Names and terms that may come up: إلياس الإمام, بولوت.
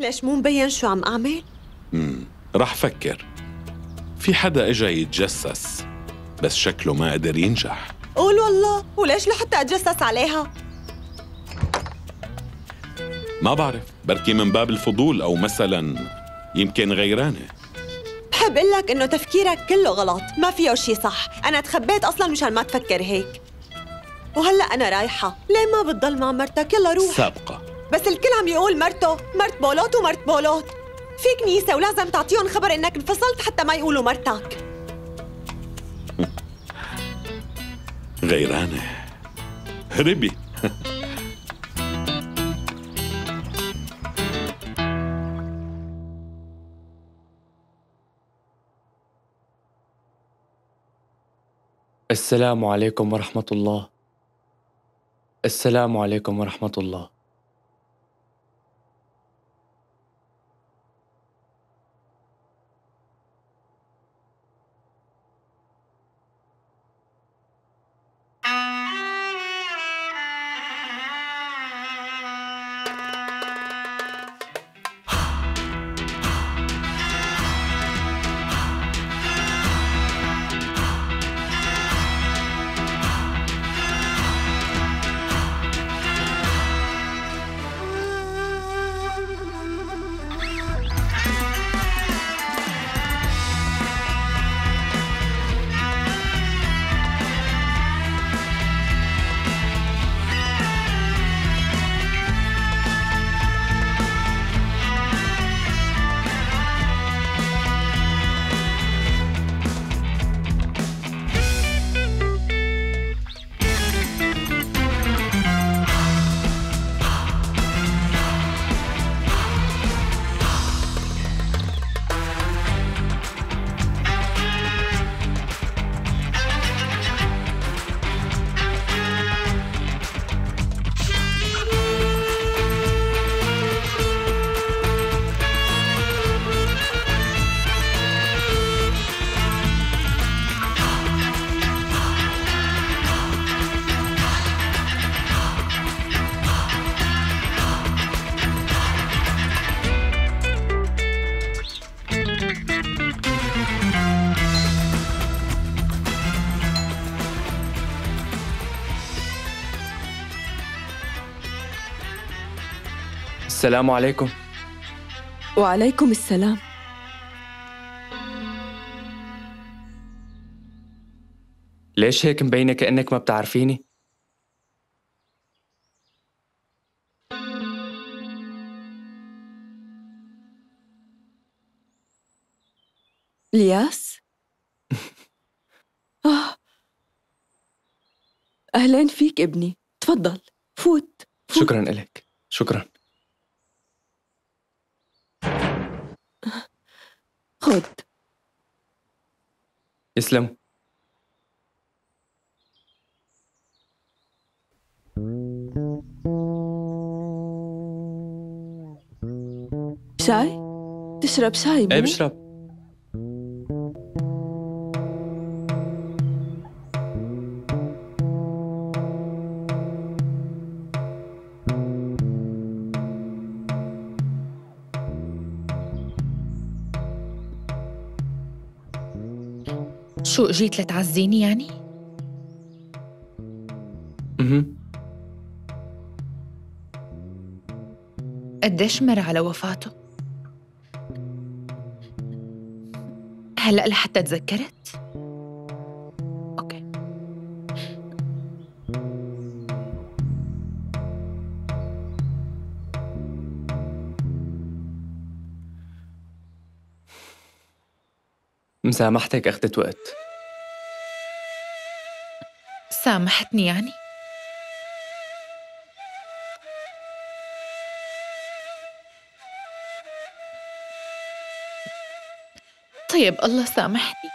ليش مو مبين شو عم أعمل؟ رح فكر. في حدا إجا يتجسس بس شكله ما قدر ينجح. قول والله، وليش لحتى أتجسس عليها؟ ما بعرف، بركي من باب الفضول أو مثلاً يمكن غيرانة. بحب أقول لك إنه تفكيرك كله غلط، ما فيه شي صح، أنا تخبيت أصلاً مشان ما تفكر هيك. وهلأ أنا رايحة، ليه ما بتضل مع مرتك؟ يلا روح. سابقة. بس الكل عم يقول مرته، مرت بولوت ومرت بولوت. في كنيسة ولازم تعطيهم خبر إنك انفصلت حتى ما يقولوا مرتك. غيرانة. هربي. السلام عليكم ورحمة الله. السلام عليكم ورحمة الله. السلام عليكم. وعليكم السلام. ليش هيك مبينة كأنك ما بتعرفيني؟ إلياس؟ أهلين فيك ابني، تفضل فوت. شكراً لك، شكراً. خذ. يسلم. شاي؟ تشرب شاي؟ ايه بشرب. شو اجيت لتعزيني يعني؟ قديش مر على وفاته؟ هلا لحتى تذكرت؟ اوكي. مسامحتك اخذت وقت. سامحتني يعني؟ طيب الله سامحني.